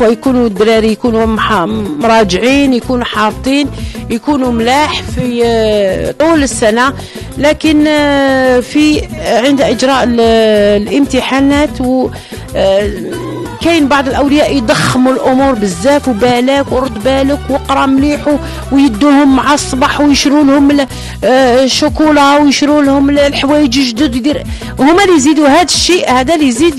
يكونوا الدراري يكونوا مراجعين، يكونوا حاطين، يكونوا ملاح في طول السنة، لكن في عند إجراء الامتحانات كاين بعض الأولياء يضخموا الأمور بزاف، وبالك ورد بالك وقرا مليح، ويدوهم مع الصباح ويشروا لهم الشوكولا ويشروا لهم الحوايج جدد، يدير هما اللي يزيدوا هذا الشيء، هذا اللي يزيد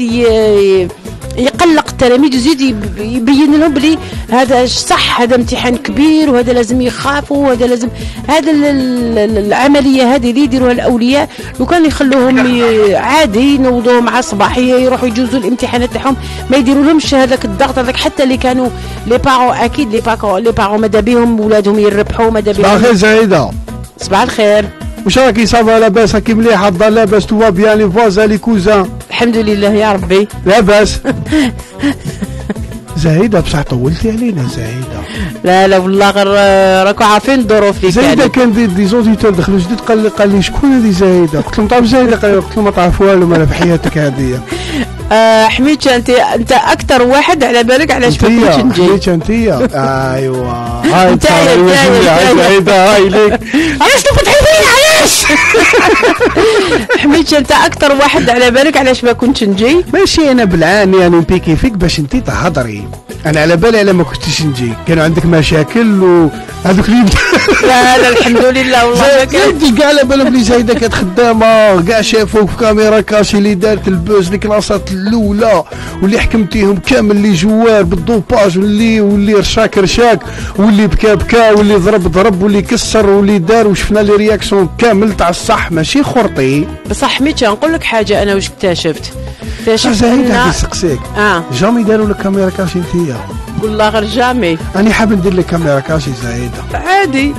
يقلق التلاميذ، يزيد يبين لهم بلي هذا صح، هذا امتحان كبير وهذا لازم يخافوا، وهذا لازم، هذا العمليه هذه اللي يديروها الاولياء لو كان يخلوهم عادي ينوضوا مع الصباحيه يروحوا يجوزوا الامتحانات تاعهم، ما يديروا لهمش هذاك الضغط هذاك، حتى اللي كانوا لي بارون اكيد لي بارون ماذا بهم ولادهم يربحوا، ماذا بهم. صباح الخير سعيده. صباح الخير. واش راكي صافا لاباس؟ راكي مليحه؟ الدار لاباس؟ تو بيان؟ لي فوازان لي كوزان؟ الحمد لله يا ربي لاباس. زايده بصح طولتي علينا زايده. لا لا والله غير راكم عارفين الظروف اللي كانت. زايده كان دي زوديتور دخلوا جدد، قال لي شكون هذه زايده؟ قلت لهم طاب زايده، قلت لهم ما تعرف والو مالا في حياتك هذه. حميد انت اكثر واحد على بالك علاش ما كنتش نجي. حميد انتيا ايوا هاي زايده هاي ليك علاش تفتحي فيا علاش؟ حميد انت اكثر واحد على بالك علاش ما كنتش نجي. ماشي انا بلعاني يعني نبيكي فيك باش انت تهضري، انا على بالي على ما كنتش نجي، كانوا عندك مشاكل وهذوك اللي لا لا الحمد لله والله ما كان انت كاع على بالك بلي زايده كانت خدامه، كاع شافوك في كاميرا كاشي اللي دارت البوز اللي كلاصات الاولى واللي حكمتيهم كامل، اللي جوار بالدوباج واللي رشاك رشاك واللي بكى بكى واللي ضرب ضرب واللي كسر واللي دار، وشفنا لي رياكسيون كامل تاع الصح ماشي خرطي. بصح ميتش نقول لك حاجه، انا واش اكتشفت زايده تسقسيك جامي داروا لك كاميرا كاشي انتيا. والله غير جامي راني حاب ندير لك كاميرا كاشي زايده عادي.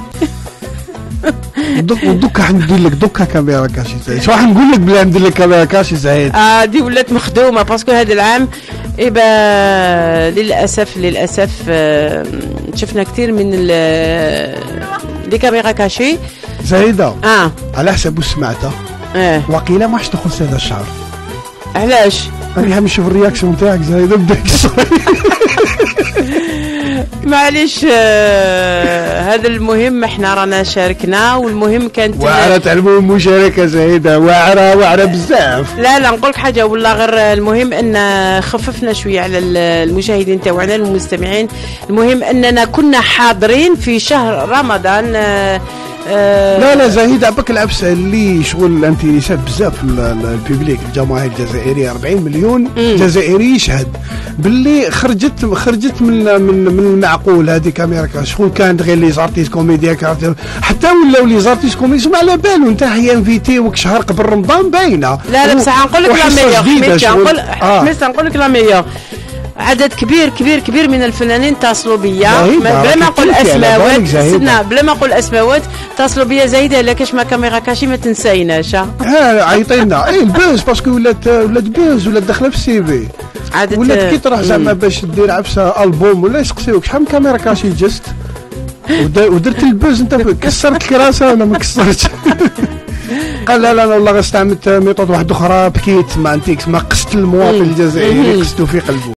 دوكا ندير لك دوكا كاميرا كاشي زايد، شو راح نقول لك بلا ندير لك كاميرا كاشي زايد. دي ولات مخدومه باسكو هذا العام ايبا للاسف شفنا كثير من دي كاميرا كاشي زايده. على حسب سمعتها وقيله ما حش تدخل هذا الشهر. علاش؟ راني حاب نشوف الرياكسيون تاعك زايده بداك الشهر. معليش هذا المهم احنا رانا شاركنا، والمهم كانت واعره تعلموا المشاركه زايده، واعره بزاف. لا نقول لك حاجه والله غير المهم ان خففنا شويه على المشاهدين تاعنا المستمعين، المهم اننا كنا حاضرين في شهر رمضان. لا زاهد عباك العبس اللي شغل انتيريسات بزاف البيبليك الجماهير الجزائرية 40 مليون جزائري يشهد باللي خرجت من المعقول هذه كاميرا شغل. كانت غير لي زارتيست كوميديا حتى ولاو لي زارتيست كوميديا ما على بالو انت هي انفيتي وك شهر قبل رمضان باينه. لا بصح نقول لك لا ميور نقول لك لا ميور، عدد كبير كبير كبير من الفنانين اتصلوا بيا بلا ما نقول اسماوات، سيدنا بلا ما نقول اسماوات اتصلوا بيا زايده لا كاش ما كاميرا كاشي ما تنسايناش. عيطينا البوز باسكو ولات بوز، ولات داخله في السي في، ولات كي تروح زعما باش دير عفسه البوم ولا يسقسيوك شحال من كاميرا كاشي جست ودرت البوز انت كسرت الكراسه ولا ما كسرتش. قال لا والله غير استعملت ميطود واحده اخرى، بكيت ما قست المواطن الجزائري قسته في قلبه.